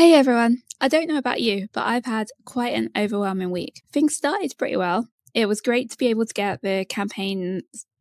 Hey everyone, I don't know about you, but I've had quite an overwhelming week. Things started pretty well. It was great to be able to get the campaign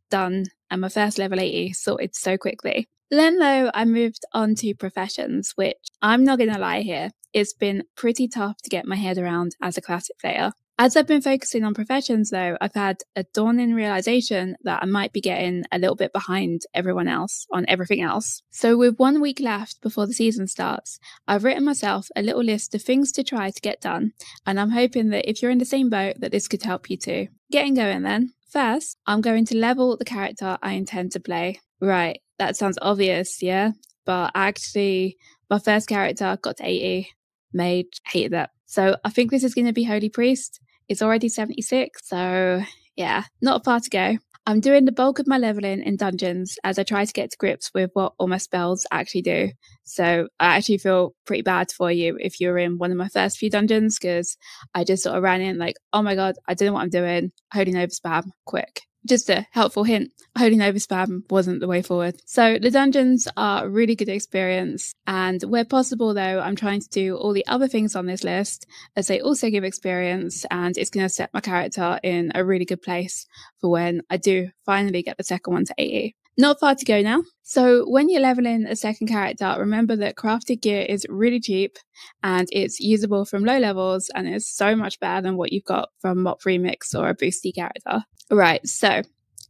done and my first level 80 sorted so quickly. Then though, I moved on to professions, which I'm not going to lie here, it's been pretty tough to get my head around as a classic player. As I've been focusing on professions though, I've had a dawning realization that I might be getting a little bit behind everyone else on everything else. So with 1 week left before the season starts, I've written myself a little list of things to try to get done, and I'm hoping that if you're in the same boat that this could help you too. Getting going then. First, I'm going to level the character I intend to play. Right, that sounds obvious, yeah? But actually, my first character got to 80. Mage, hated that. So I think this is going to be Holy Priest. It's already 76, so yeah, not far to go. I'm doing the bulk of my leveling in dungeons as I try to get to grips with what all my spells actually do. So I actually feel pretty bad for you if you're in one of my first few dungeons, because I just sort of ran in like, oh my god, I don't know what I'm doing. Holy Nova spam, quick. Just a helpful hint, Holy Nova spam wasn't the way forward. So the dungeons are a really good experience, and where possible though, I'm trying to do all the other things on this list as they also give experience, and it's going to set my character in a really good place for when I do finally get the second one to 80. Not far to go now. So when you're leveling a second character, remember that crafted gear is really cheap and it's usable from low levels, and it's so much better than what you've got from Mop Remix or a boosty character. Right, so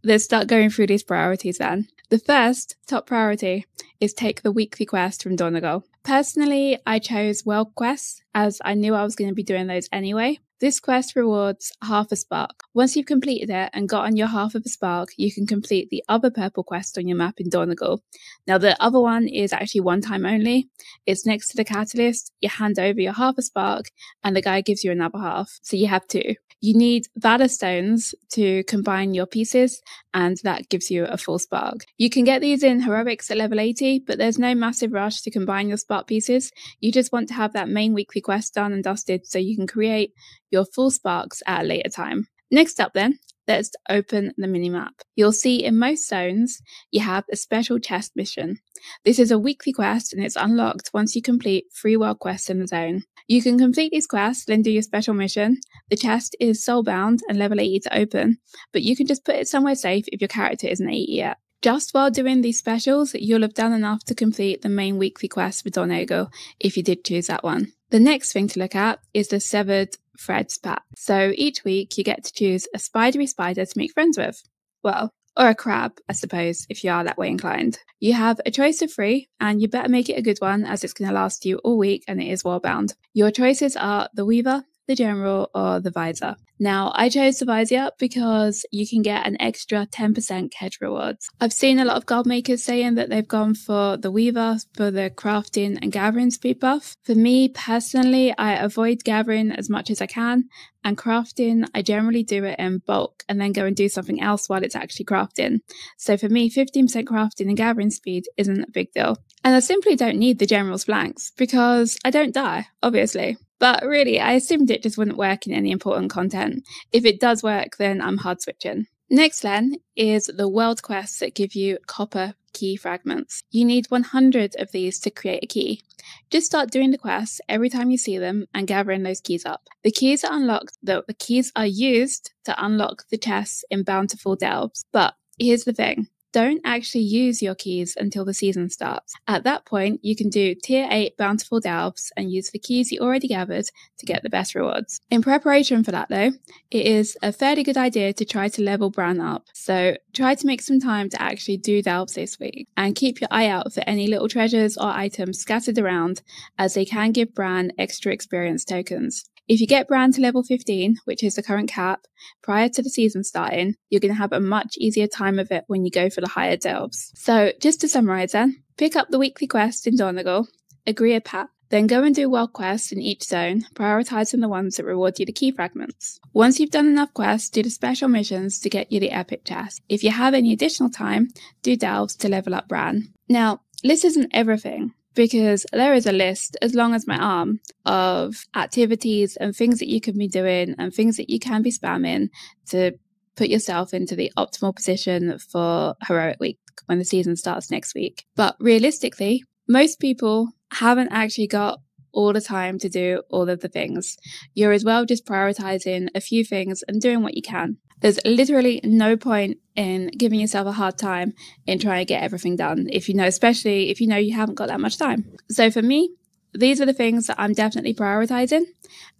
let's start going through these priorities then. The first top priority is take the weekly quest from Donegal. Personally, I chose World Quests as I knew I was going to be doing those anyway. This quest rewards half a spark. Once you've completed it and gotten your half of a spark, you can complete the other purple quest on your map in Donegal. Now the other one is actually one time only. It's next to the catalyst, you hand over your half a spark and the guy gives you another half, so you have two. You need Valor stones to combine your pieces, and that gives you a full spark. You can get these in heroics at level 80, but there's no massive rush to combine your spark pieces. You just want to have that main weekly quest done and dusted so you can create your full sparks at a later time. Next up then, let's open the minimap. You'll see in most zones, you have a special chest mission. This is a weekly quest and it's unlocked once you complete 3 world quests in the zone. You can complete these quests, then do your special mission. The chest is soulbound and level 80 to open, but you can just put it somewhere safe if your character isn't 80 yet. Just while doing these specials, you'll have done enough to complete the main weekly quest for Don Ogle, if you did choose that one. The next thing to look at is the severed Threads Pact. So each week you get to choose a spidery spider to make friends with. Well, or a crab, I suppose, if you are that way inclined. You have a choice of 3, and you better make it a good one as it's going to last you all week and it is well bound. Your choices are the Weaver, the General, or the Visor. Now, I chose the Visor because you can get an extra 10% catch rewards. I've seen a lot of gold makers saying that they've gone for the Weaver for the crafting and gathering speed buff. For me personally, I avoid gathering as much as I can, and crafting, I generally do it in bulk and then go and do something else while it's actually crafting. So for me, 15% crafting and gathering speed isn't a big deal. And I simply don't need the General's flanks because I don't die, obviously. But really, I assumed it just wouldn't work in any important content. If it does work, then I'm hard switching. Next then is the world quests that give you copper key fragments. You need 100 of these to create a key. Just start doing the quests every time you see them and gathering those keys up. The keys are unlocked, though the keys are used to unlock the chests in Bountiful Delves. But here's the thing. Don't actually use your keys until the season starts. At that point, you can do tier 8 Bountiful Delves and use the keys you already gathered to get the best rewards. In preparation for that though, it is a fairly good idea to try to level Bran up. So try to make some time to actually do delves this week, and keep your eye out for any little treasures or items scattered around as they can give Bran extra experience tokens. If you get Bran to level 15, which is the current cap, prior to the season starting, you're going to have a much easier time of it when you go for the higher delves. So just to summarise then, pick up the weekly quest in Donegal, agree a pact, then go and do world quests in each zone, prioritising the ones that reward you the key fragments. Once you've done enough quests, do the special missions to get you the epic chest. If you have any additional time, do delves to level up Bran. Now, this isn't everything, because there is a list, as long as my arm, of activities and things that you can be doing and things that you can be spamming to put yourself into the optimal position for Heroic Week when the season starts next week. But realistically, most people haven't actually got all the time to do all of the things. You're as well just prioritizing a few things and doing what you can. There's literally no point in giving yourself a hard time in trying to get everything done, especially if you know you haven't got that much time. So for me, these are the things that I'm definitely prioritizing.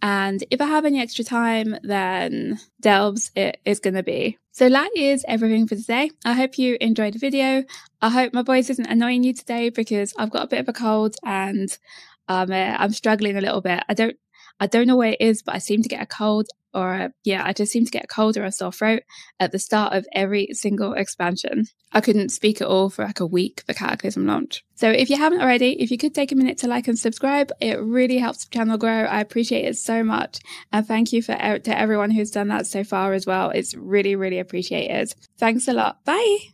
And if I have any extra time, then delves it is going to be. So that is everything for today. I hope you enjoyed the video. I hope my voice isn't annoying you today because I've got a bit of a cold and I'm struggling a little bit. I don't know where it is, but I seem to get a cold I just seem to get a cold or a sore throat at the start of every single expansion. I couldn't speak at all for like a week for Cataclysm launch. So if you haven't already, if you could take a minute to like and subscribe, it really helps the channel grow. I appreciate it so much. And thank you to everyone who's done that so far as well. It's really, really appreciated. Thanks a lot. Bye.